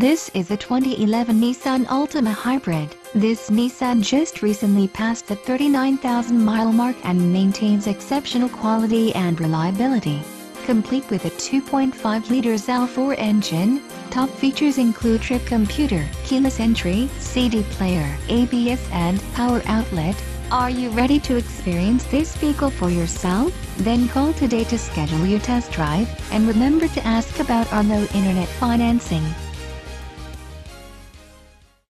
This is a 2011 Nissan Altima Hybrid. This Nissan just recently passed the 39,000 mile mark and maintains exceptional quality and reliability. Complete with a 2.5-liter L4 engine, top features include trip computer, keyless entry, CD player, ABS and power outlet. Are you ready to experience this vehicle for yourself? Then call today to schedule your test drive, and remember to ask about our low internet financing.